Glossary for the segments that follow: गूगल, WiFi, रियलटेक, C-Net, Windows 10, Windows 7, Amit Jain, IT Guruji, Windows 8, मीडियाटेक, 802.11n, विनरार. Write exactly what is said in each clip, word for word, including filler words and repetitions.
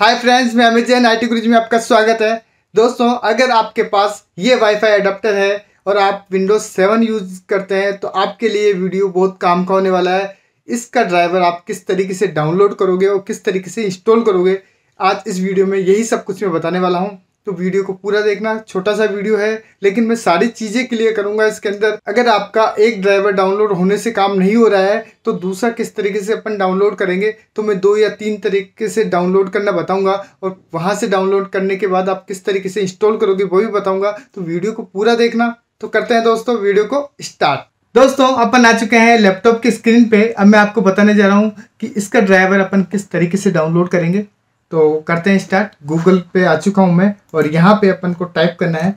हाय friends, मैं Amit Jain I T Guruji में आपका स्वागत है। दोस्तों, अगर आपके पास ये वाईफाई अडप्टर है और आप विंडोज़ सेवन यूज़ करते हैं तो आपके लिए वीडियो बहुत काम का होने वाला है। इसका ड्राइवर आप किस तरीके से डाउनलोड करोगे और किस तरीके से इंस्टॉल करोगे, आज इस वीडियो में यही सब कुछ मैं बताने वाला हूँ। तो वीडियो को पूरा देखना, छोटा सा वीडियो है लेकिन मैं सारी चीज़ें क्लियर करूंगा इसके अंदर। अगर आपका एक ड्राइवर डाउनलोड होने से काम नहीं हो रहा है तो दूसरा किस तरीके से अपन डाउनलोड करेंगे, तो मैं दो या तीन तरीके से डाउनलोड करना बताऊंगा और वहां से डाउनलोड करने के बाद आप किस तरीके से इंस्टॉल करोगे वो भी बताऊँगा। तो वीडियो को पूरा देखना। तो करते हैं दोस्तों वीडियो को स्टार्ट। दोस्तों, अपन आ चुके हैं लैपटॉप की स्क्रीन पर। अब मैं आपको बताने जा रहा हूँ कि इसका ड्राइवर अपन किस तरीके से डाउनलोड करेंगे। तो करते हैं स्टार्ट। गूगल पे आ चुका हूँ मैं और यहाँ पे अपन को टाइप करना है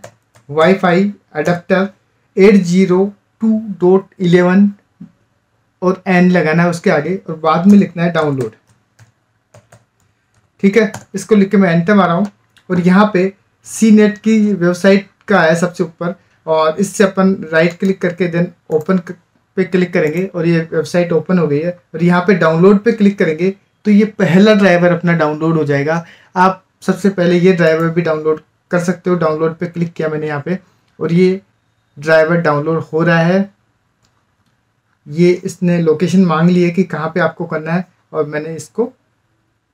wifi adapter eight zero two dot eleven और एन लगाना है उसके आगे और बाद में लिखना है डाउनलोड। ठीक है, इसको लिख के मैं एंटर मारा हूँ और यहाँ पे सी नेट की वेबसाइट का है सबसे ऊपर और इससे अपन राइट क्लिक करके देन ओपन पे क्लिक करेंगे और ये वेबसाइट ओपन हो गई है। और यहाँ पे डाउनलोड पे क्लिक करेंगे तो ये पहला ड्राइवर अपना डाउनलोड हो जाएगा। आप सबसे पहले ये ड्राइवर भी डाउनलोड कर सकते हो। डाउनलोड पे क्लिक किया मैंने यहाँ पे और ये ड्राइवर डाउनलोड हो रहा है। ये इसने लोकेशन मांग ली है कि कहाँ पे आपको करना है और मैंने इसको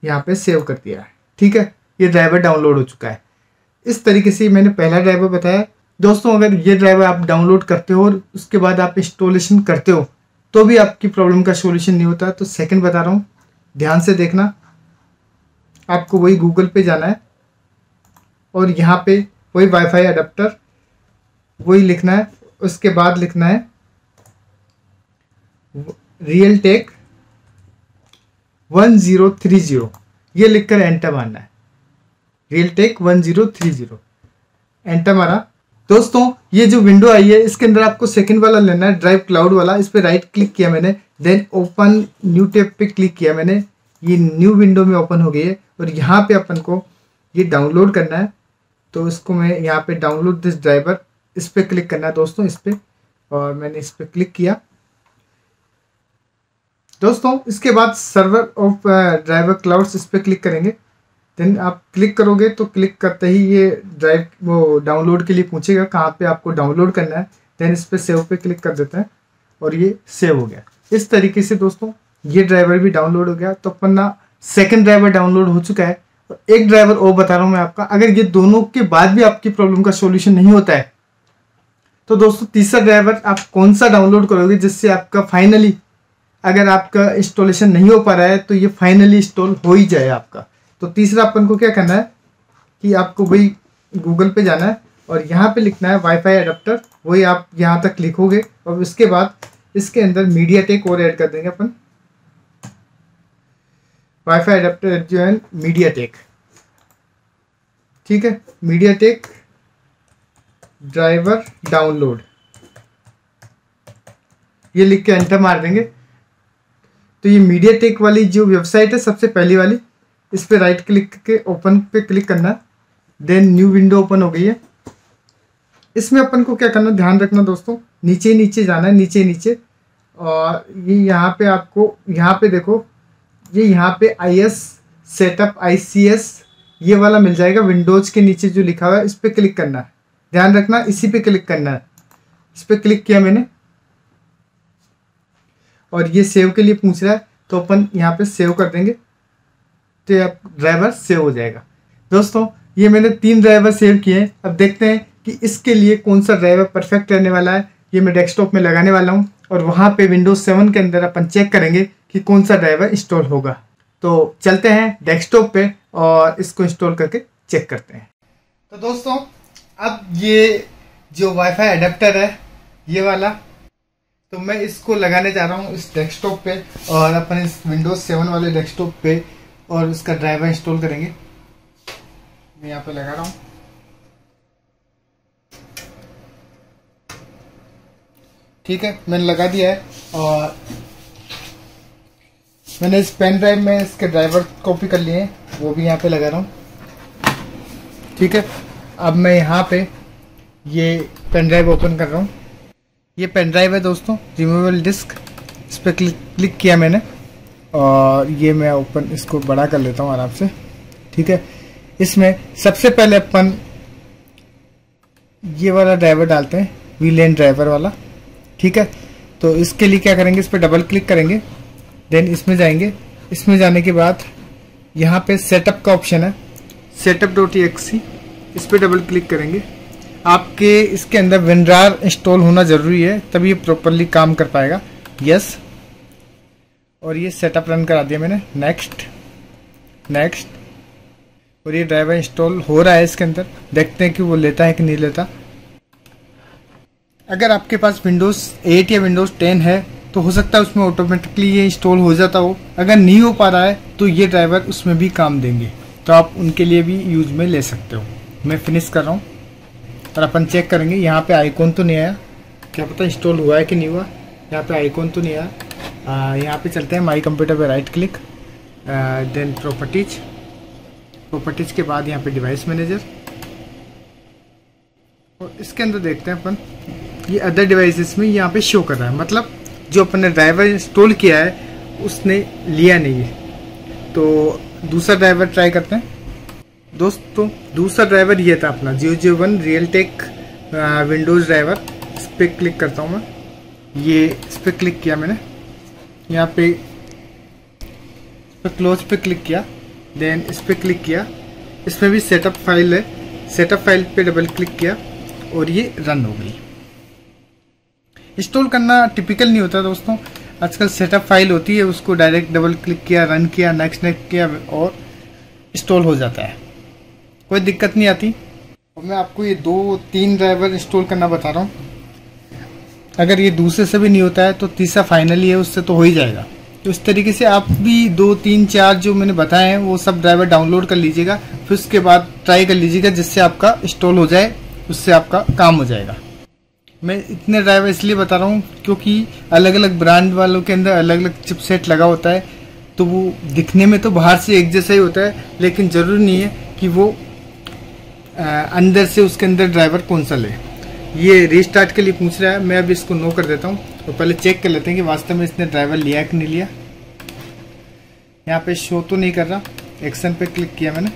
यहाँ पे सेव कर दिया है। ठीक है, ये ड्राइवर डाउनलोड हो चुका है। इस तरीके से मैंने पहला ड्राइवर बताया। दोस्तों, अगर ये ड्राइवर आप डाउनलोड करते हो और उसके बाद आप इंस्टॉलेशन करते हो तो भी आपकी प्रॉब्लम का सोल्यूशन नहीं होता। तो सेकेंड बता रहा हूँ, ध्यान से देखना। आपको वही गूगल पे जाना है और यहाँ पे वही वाईफाई अडप्टर वही लिखना है। उसके बाद लिखना है रियलटेक one zero three zero, ये लिखकर एंटर मारना है। रियलटेक one zero three zero enter मारा। दोस्तों, ये जो विंडो आई है इसके अंदर आपको सेकंड वाला लेना है, ड्राइव क्लाउड वाला। इस पर राइट क्लिक किया मैंने, देन ओपन न्यू टैब पे क्लिक किया मैंने। ये न्यू विंडो में ओपन हो गई है और यहाँ पे अपन को ये डाउनलोड करना है। तो इसको मैं यहाँ पे डाउनलोड दिस ड्राइवर, इस पर क्लिक करना है दोस्तों, इस पर। और मैंने इस पर क्लिक किया। दोस्तों, इसके बाद सर्वर ऑफ ड्राइवर क्लाउड्स, इस पर क्लिक करेंगे। देन आप क्लिक करोगे तो क्लिक करते ही ये ड्राइव वो डाउनलोड के लिए पूछेगा कहाँ पे आपको डाउनलोड करना है। देन इस पर सेव पे क्लिक कर देते हैं और ये सेव हो गया। इस तरीके से दोस्तों ये ड्राइवर भी डाउनलोड हो गया। तो अपना सेकंड ड्राइवर डाउनलोड हो चुका है। और एक ड्राइवर और बता रहा हूँ मैं आपका, अगर ये दोनों के बाद भी आपकी प्रॉब्लम का सोल्यूशन नहीं होता है तो दोस्तों तीसरा ड्राइवर आप कौन सा डाउनलोड करोगे जिससे आपका फाइनली, अगर आपका इंस्टॉलेशन नहीं हो पा रहा है तो ये फाइनली इंस्टॉल हो ही जाए आपका। तो तीसरा अपन को क्या करना है कि आपको वही गूगल पे जाना है और यहाँ पे लिखना है वाईफाई अडप्टर। वही आप यहाँ तक लिखोगे और उसके बाद इसके अंदर मीडियाटेक और ऐड कर देंगे अपन। वाईफाई अडप्टर जो है मीडियाटेक, ठीक है, मीडियाटेक ड्राइवर डाउनलोड, ये लिख के एंटर मार देंगे। तो ये मीडियाटेक वाली जो वेबसाइट है सबसे पहली वाली, इस पर राइट क्लिक करके ओपन पे क्लिक करना। देन न्यू विंडो ओपन हो गई है। इसमें अपन को क्या करना, ध्यान रखना दोस्तों, नीचे नीचे जाना है, नीचे नीचे। और ये यहाँ पे आपको, यहाँ पे देखो, ये यहाँ पे I S setup I C S ये वाला मिल जाएगा विंडोज़ के नीचे जो लिखा हुआ है, इस पर क्लिक करना है। ध्यान रखना, इसी पे क्लिक करना है। इस पर क्लिक किया मैंने और ये सेव के लिए पूछ रहा है तो अपन यहाँ पर सेव कर देंगे तो ये ड्राइवर सेव हो जाएगा। दोस्तों, ये मैंने तीन ड्राइवर सेव किए हैं। अब देखते हैं कि इसके लिए कौन सा ड्राइवर परफेक्ट रहने वाला है। ये मैं डेस्कटॉप में लगाने वाला हूँ और वहाँ पे विंडोज़ सेवन के अंदर अपन चेक करेंगे कि कौन सा ड्राइवर इंस्टॉल होगा। तो चलते हैं डेस्कटॉप पे और इसको इंस्टॉल करके चेक करते हैं। तो दोस्तों, अब ये जो वाईफाई अडप्टर है ये वाला, तो मैं इसको लगाने जा रहा हूँ इस डेस्कटॉप पे और अपन इस विंडोज़ सेवन वाले डेस्कटॉप पे, और उसका ड्राइवर इंस्टॉल करेंगे। मैं यहाँ पे लगा रहा हूँ। ठीक है, मैंने लगा दिया है और मैंने इस पेन ड्राइव में इसके ड्राइवर कॉपी कर लिए हैं, वो भी यहाँ पे लगा रहा हूँ। ठीक है, अब मैं यहाँ पे ये पेन ड्राइव ओपन कर रहा हूँ। ये पेन ड्राइव है दोस्तों, रिमूवेबल डिस्क, इस पर क्लिक क्लिक किया मैंने और ये मैं ओपन इसको बड़ा कर लेता हूँ आराम से। ठीक है। इसमें सबसे पहले अपन ये वाला ड्राइवर डालते हैं, वीलेन ड्राइवर वाला, ठीक है। तो इसके लिए क्या करेंगे, इस पर डबल क्लिक करेंगे, देन इसमें जाएंगे। इसमें जाने के बाद यहाँ पे सेटअप का ऑप्शन है, सेटअप डॉट एक्सी, इस पर डबल क्लिक करेंगे। आपके इसके अंदर विनरार इंस्टॉल होना ज़रूरी है, तभी ये प्रॉपरली काम कर पाएगा। यस, और ये सेटअप रन करा दिया मैंने, नेक्स्ट नेक्स्ट, और ये ड्राइवर इंस्टॉल हो रहा है इसके अंदर। देखते हैं कि वो लेता है कि नहीं लेता। अगर आपके पास विंडोज़ एट या विंडोज़ टेन है तो हो सकता है उसमें ऑटोमेटिकली ये इंस्टॉल हो जाता हो। अगर नहीं हो पा रहा है तो ये ड्राइवर उसमें भी काम देंगे, तो आप उनके लिए भी यूज में ले सकते हो। मैं फिनिश कर रहा हूँ और अपन चेक करेंगे। यहाँ पे आइकॉन तो नहीं आया, क्या पता इंस्टॉल हुआ है कि नहीं हुआ। यहाँ पे आइकॉन तो नहीं आया। यहाँ पे चलते हैं माई कंप्यूटर पे, right click, then properties, properties के बाद यहाँ पे डिवाइस मैनेजर, और इसके अंदर देखते हैं अपन ये अदर डिवाइसेस में यहाँ पे शो कर रहा है, मतलब जो अपन ने ड्राइवर इंस्टॉल किया है उसने लिया नहीं है। तो दूसरा ड्राइवर ट्राई करते हैं दोस्तों। दूसरा ड्राइवर ये था अपना zero zero one रियलटेक Windows driver. इस पर क्लिक करता हूँ मैं, ये इस पर क्लिक किया मैंने, यहाँ पे इस पर क्लोज पे क्लिक किया, देन इस पर क्लिक किया। इसमें भी सेटअप फाइल है, सेटअप फाइल पे डबल क्लिक किया और ये रन हो गई। इंस्टॉल करना टिपिकल नहीं होता दोस्तों, आजकल सेटअप फाइल होती है, उसको डायरेक्ट डबल क्लिक किया, रन किया, नेक्स्ट नेक्स्ट किया और इंस्टॉल हो जाता है, कोई दिक्कत नहीं आती। और मैं आपको ये दो तीन ड्राइवर इंस्टॉल करना बता रहा हूँ। अगर ये दूसरे से भी नहीं होता है तो तीसरा फाइनली है, उससे तो हो ही जाएगा। तो इस तरीके से आप भी दो तीन चार जो मैंने बताए हैं वो सब ड्राइवर डाउनलोड कर लीजिएगा, फिर उसके बाद ट्राई कर लीजिएगा, जिससे आपका इंस्टॉल हो जाए, उससे आपका काम हो जाएगा। मैं इतने ड्राइवर इसलिए बता रहा हूँ क्योंकि अलग अलग ब्रांड वालों के अंदर अलग अलग चिपसेट लगा होता है, तो वो दिखने में तो बाहर से एक जैसा ही होता है, लेकिन ज़रूरी नहीं है कि वो आ, अंदर से उसके अंदर ड्राइवर कौन सा ले। ये रीस्टार्ट के लिए पूछ रहा है, मैं अभी इसको नो कर देता हूँ और तो पहले चेक कर लेते हैं कि वास्तव में इसने ड्राइवर लिया कि नहीं लिया। यहाँ पे शो तो नहीं कर रहा, एक्शन पे क्लिक किया मैंने,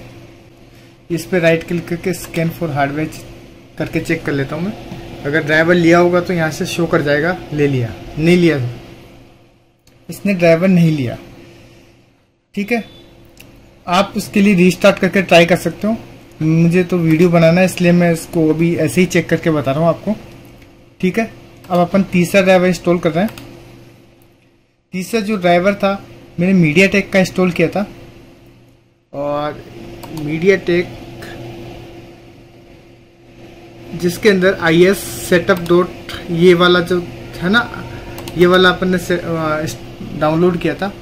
इस पर राइट क्लिक करके स्कैन फॉर हार्डवेयर करके चेक कर लेता हूँ मैं। अगर ड्राइवर लिया होगा तो यहाँ से शो कर जाएगा, ले लिया, नहीं लिया, इसने ड्राइवर नहीं लिया, ठीक है। आप उसके लिए रीस्टार्ट करके ट्राई कर सकते हो। मुझे तो वीडियो बनाना है इसलिए मैं इसको अभी ऐसे ही चेक करके बता रहा हूँ आपको, ठीक है। अब अपन तीसरा ड्राइवर इंस्टॉल कर रहे हैं। तीसरा जो ड्राइवर था मैंने मीडियाटेक का इंस्टॉल किया था, और मीडियाटेक जिसके अंदर आई एस सेटअप डॉट ये वाला जो है ना, ये वाला अपन ने डाउनलोड किया था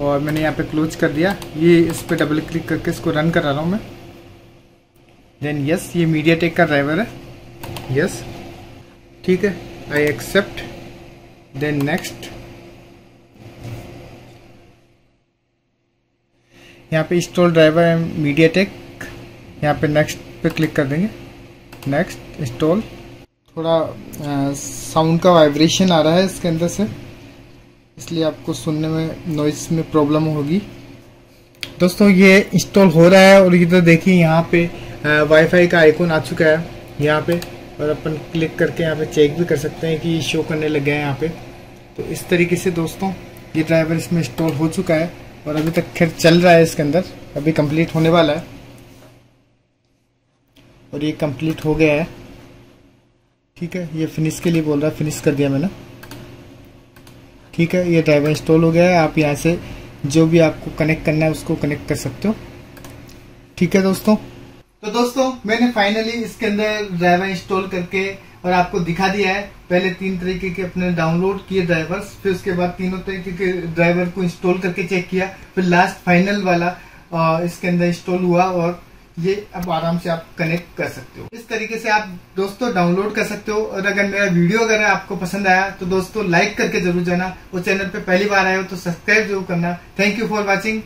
और मैंने यहाँ पे क्लोज कर दिया। ये इस पर डबल क्लिक करके इसको रन करा रहा हूँ मैं, देन यस yes, ये मीडियाटेक का ड्राइवर है, यस yes, ठीक है, आई एक्सेप्ट, देन नेक्स्ट। यहाँ पे इंस्टॉल ड्राइवर है मीडियाटेक, यहाँ पे नेक्स्ट पे क्लिक कर देंगे, नेक्स्ट इंस्टॉल। थोड़ा साउंड का वाइब्रेशन आ रहा है इसके अंदर से, इसलिए आपको सुनने में नॉइस में प्रॉब्लम होगी दोस्तों। ये इंस्टॉल हो रहा है और इधर देखिए यहाँ पे वाईफाई का आइकॉन आ चुका है यहाँ पे, और अपन क्लिक करके यहाँ पे चेक भी कर सकते हैं कि शो करने लग गया है यहाँ पे। तो इस तरीके से दोस्तों ये ड्राइवर इसमें इंस्टॉल हो चुका है और अभी तक खैर चल रहा है इसके अंदर, अभी कंप्लीट होने वाला है, और ये कंप्लीट हो गया है, ठीक है। ये फिनिश के लिए बोल रहा है, फिनिश कर दिया मैंने, ठीक है। ये ड्राइवर इंस्टॉल हो गया है, आप यहाँ से जो भी आपको कनेक्ट करना है उसको कनेक्ट कर सकते हो, ठीक है दोस्तों। तो दोस्तों मैंने फाइनली इसके अंदर ड्राइवर इंस्टॉल करके और आपको दिखा दिया है। पहले तीन तरीके के अपने डाउनलोड किए ड्राइवर्स, फिर उसके बाद तीनों तरीके के ड्राइवर को इंस्टॉल करके चेक किया, फिर लास्ट फाइनल वाला इसके अंदर इंस्टॉल हुआ और ये अब आराम से आप कनेक्ट कर सकते हो। इस तरीके से आप दोस्तों डाउनलोड कर सकते हो। और अगर मेरा वीडियो अगर आपको पसंद आया तो दोस्तों लाइक करके जरूर जाना, और चैनल पर पहली बार आए हो तो सब्सक्राइब जरूर करना। Thank you for watching.